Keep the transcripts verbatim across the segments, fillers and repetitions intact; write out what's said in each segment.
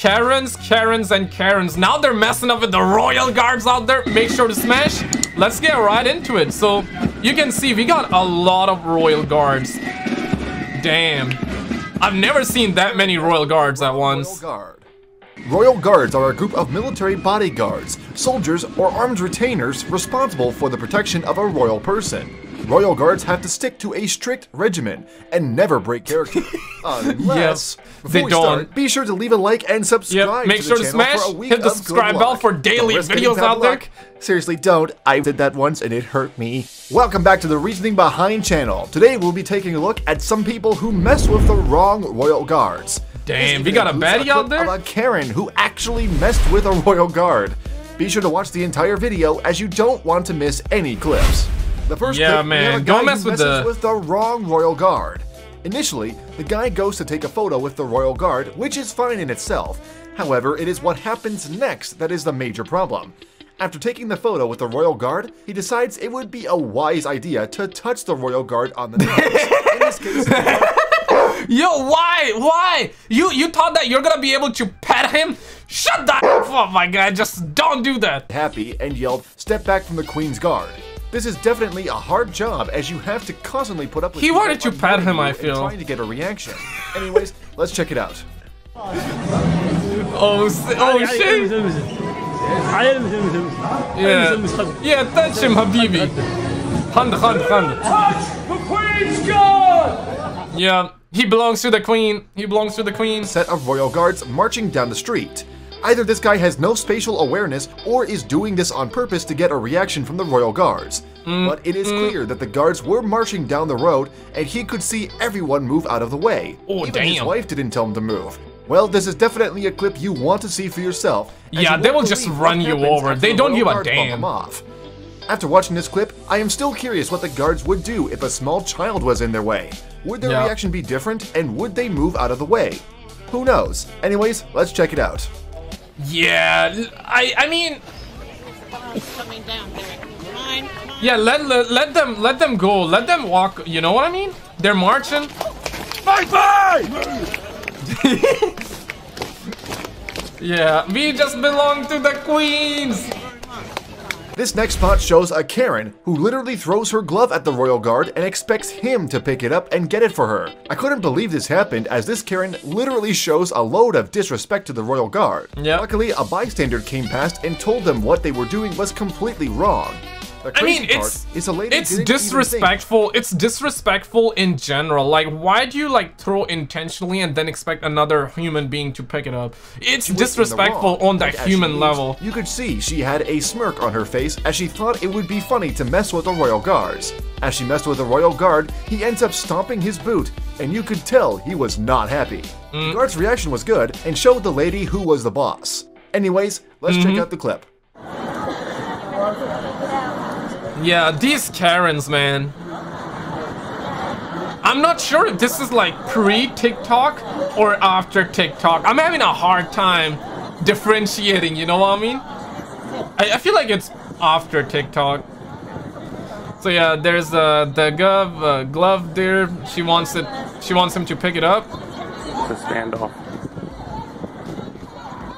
Karens, Karens, and Karens. Now they're messing up with the Royal Guards out there. Make sure to smash. Let's get right into it. So you can see we got a lot of Royal Guards. Damn. I've never seen that many Royal Guards at once. Royal Guard. Royal Guards are a group of military bodyguards, soldiers, or armed retainers responsible for the protection of a royal person. Royal Guards have to stick to a strict regimen and never break character. Unless yes, they don't. Start, be sure to leave a like and subscribe. Yep. Make to sure the to smash, hit the subscribe bell for daily videos out there. Seriously, don't. I did that once and it hurt me. Welcome back to the Reasoning Behind channel. Today we'll be taking a look at some people who mess with the wrong Royal Guards. Damn, we got a baddie out there? A Karen who actually messed with a Royal Guard. Be sure to watch the entire video as you don't want to miss any clips. The first yeah, clip, man. Don't mess with the... with the wrong Royal Guard. Initially, the guy goes to take a photo with the Royal Guard, which is fine in itself. However, it is what happens next that is the major problem. After taking the photo with the Royal Guard, he decides it would be a wise idea to touch the Royal Guard on the nose. In this case, yo, why? Why? You you thought that you're gonna be able to pet him? Shut the f up, my guy. Just don't do that. Happy and yelled, "Step back from the Queen's Guard." This is definitely a hard job, as you have to constantly put up with. He wanted to pat him, I feel. Trying to get a reaction. Anyways, let's check it out. Oh, oh shit! Yeah, yeah, touch him, Habibi. Hand, hand, hand. Touch the Queen's Guard. Yeah, he belongs to the Queen. He belongs to the Queen. Set of Royal Guards marching down the street. Either this guy has no spatial awareness or is doing this on purpose to get a reaction from the Royal Guards. Mm, but it is mm. clear that the guards were marching down the road and he could see everyone move out of the way. Oh, even damn. His wife didn't tell him to move. Well, this is definitely a clip you want to see for yourself. Yeah, you they will just run you over. They the don't give a damn. Off. After watching this clip, I am still curious what the guards would do if a small child was in their way. Would their yeah. reaction be different and would they move out of the way? Who knows? Anyways, let's check it out. Yeah, I I mean, yeah, let, let let them let them go, let them walk. You know what I mean? They're marching. Bye bye. Yeah, we just belong to the Queens. This next spot shows a Karen who literally throws her glove at the Royal Guard and expects him to pick it up and get it for her. I couldn't believe this happened, as this Karen literally shows a load of disrespect to the Royal Guard. Yep. Luckily, a bystander came past and told them what they were doing was completely wrong. The crazy I mean, it's part is a lady it's disrespectful. It's disrespectful in general. Like, why do you like throw intentionally and then expect another human being to pick it up? It's disrespectful on that human level. You could see she had a smirk on her face as she thought it would be funny to mess with the Royal Guards. As she messed with the Royal Guard, he ends up stomping his boot, and you could tell he was not happy. Mm. The guard's reaction was good and showed the lady who was the boss. Anyways, let's mm-hmm. check out the clip. Yeah, these Karens, man. I'm not sure if this is like pre-TikTok or after TikTok. I'm having a hard time differentiating, you know what I mean? I, I feel like it's after TikTok. So yeah, there's uh, the glove, uh, glove there. She wants it. She wants him to pick it up. The standoff.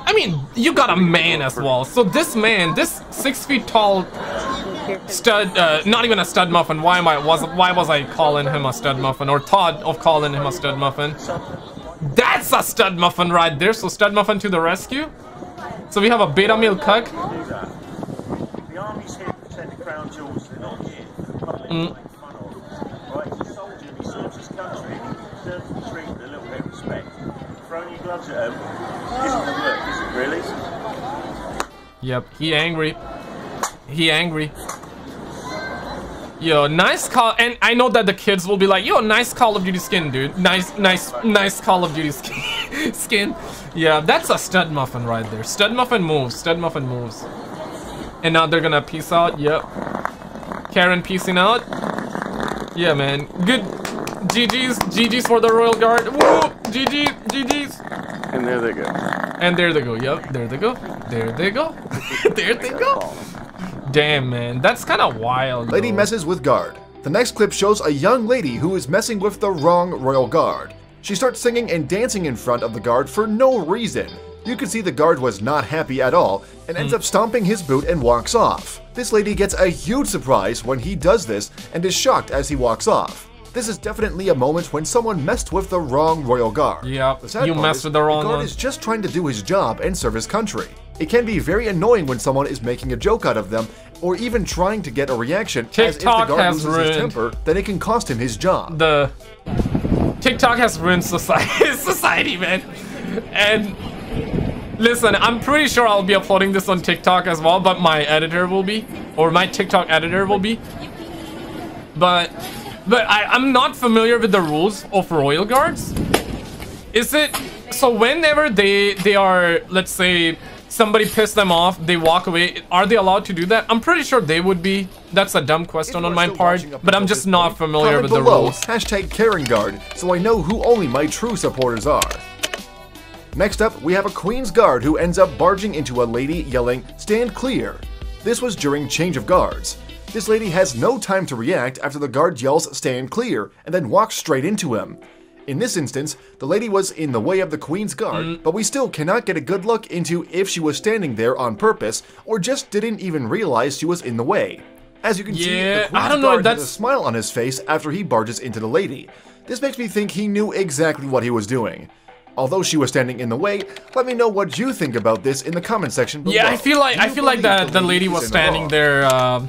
I mean, you got a man as well. So this man, this six feet tall stud, uh, not even a stud muffin. Why am I was why was I calling him a stud muffin or thought of calling him a stud muffin? That's a stud muffin right there. So stud muffin to the rescue. So we have a beta male cuck. Mm. Yep, he angry. He angry. Yo, nice call. And I know that the kids will be like, yo, nice Call of Duty skin, dude. Nice, nice, nice Call of Duty skin. skin. Yeah, that's a stud muffin right there. Stud muffin moves. Stud muffin moves. And now they're gonna peace out. Yep. Karen peacing out. Yeah, man. Good. G G's. G G's for the Royal Guard. Woo! G G. G G's. And there they go. And there they go. Yep. There they go. There they go. there they go. Damn, man, that's kind of wild. Lady though. Messes with guard. The next clip shows a young lady who is messing with the wrong Royal Guard. She starts singing and dancing in front of the guard for no reason. You can see the guard was not happy at all and ends up stomping his boot and walks off. This lady gets a huge surprise when he does this and is shocked as he walks off. This is definitely a moment when someone messed with the wrong royal guard. Yeah, you messed with the wrong one. The guard is just trying to do his job and serve his country. It can be very annoying when someone is making a joke out of them or even trying to get a reaction, as if the guard loses his temper, then it can cost him his job. The TikTok has ruined society, society, man. And listen, I'm pretty sure I'll be uploading this on TikTok as well, but my editor will be, or my TikTok editor will be. But, but I, I'm not familiar with the rules of royal guards. Is it, so whenever they, they are, let's say, somebody pissed them off, they walk away, are they allowed to do that? I'm pretty sure they would be. That's a dumb question on my part, but I'm just not familiar with the rules. Hashtag Karen Guard, so I know who only my true supporters are. Next up, we have a Queen's Guard who ends up barging into a lady yelling, "Stand clear." This was during change of guards. This lady has no time to react after the guard yells, "Stand clear," and then walks straight into him. In this instance, the lady was in the way of the Queen's Guard, mm. but we still cannot get a good look into if she was standing there on purpose or just didn't even realize she was in the way. As you can yeah, see, the Queen's I don't Guard know, that's... has a smile on his face after he barges into the lady. This makes me think he knew exactly what he was doing. Although she was standing in the way, let me know what you think about this in the comment section below. Yeah, I feel like I feel like that the lady was standing there uh,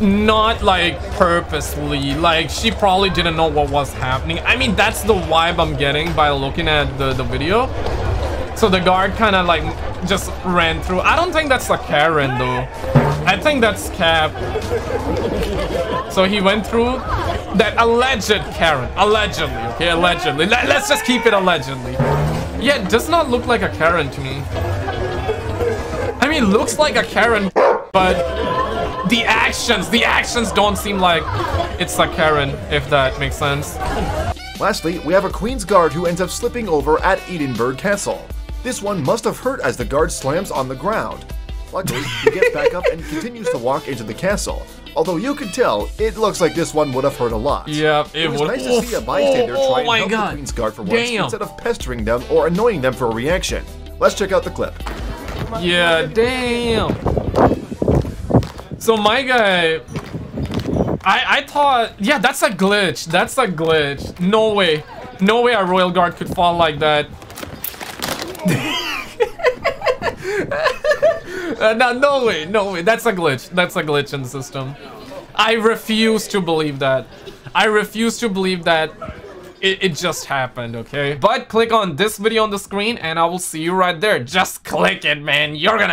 not like purposely. Like she probably didn't know what was happening. I mean, that's the vibe I'm getting by looking at the, the video. So the guard kind of like just ran through. I don't think that's a Karen though. I think that's Cap. So he went through that alleged Karen. Allegedly, okay, allegedly. Let's just keep it allegedly. Yeah, it does not look like a Karen to me. I mean, it looks like a Karen, but the actions, the actions don't seem like it's a Karen, if that makes sense. Lastly, we have a Queen's Guard who ends up slipping over at Edinburgh Castle. This one must have hurt as the guard slams on the ground. Luckily, he gets back up and continues to walk into the castle. Although you can tell, it looks like this one would have hurt a lot. Yeah, it, it was. Nice to see a bystander oh, try and oh help God. the Queen's Guard for once damn. instead of pestering them or annoying them for a reaction. Let's check out the clip. Yeah, damn. So my guy, I I thought, yeah, that's a glitch. That's a glitch. No way, no way a royal guard could fall like that. Uh, no, no way, no way. That's a glitch. That's a glitch in the system. I refuse to believe that. I refuse to believe that it, it just happened, okay? But click on this video on the screen and I will see you right there. Just click it, man. You're gonna